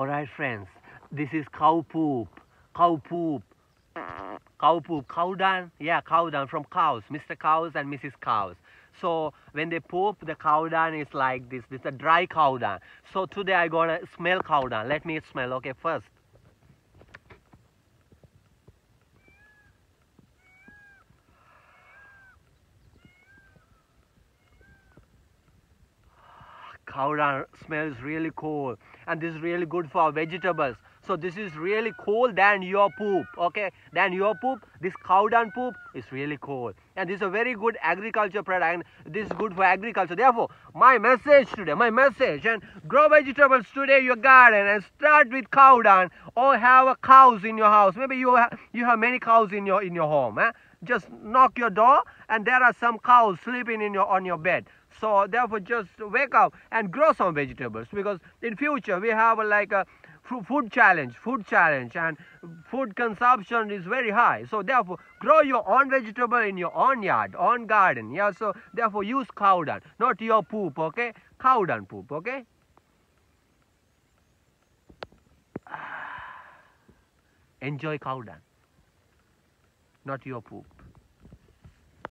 Alright friends, this is cow poop. Cow poop. Cow poop. Cow dung? Yeah, cow dung from cows. Mr. Cows and Mrs. Cows. So when they poop, the cow dung is like this. This is a dry cow dung. So today I'm gonna smell cow dung. Let me smell, okay, first. Cow dung smells really cool, and this is really good for vegetables. So this is really cool than your poop, okay? Than your poop, this cow dung poop is really cool. And this is a very good agriculture product, and this is good for agriculture. Therefore, my message today, and grow vegetables today in your garden and start with cow dung, or have a cows in your house. Maybe you have many cows in your home, eh? Just knock your door and there are some cows sleeping in on your bed. So therefore, just wake up and grow some vegetables, because in future we have like a food challenge, and food consumption is very high. So therefore, grow your own vegetable in your own yard, own garden. Yeah. So therefore, use cow dung, not your poop. Okay, cow dung poop. Okay. Enjoy cow dung, not your poop.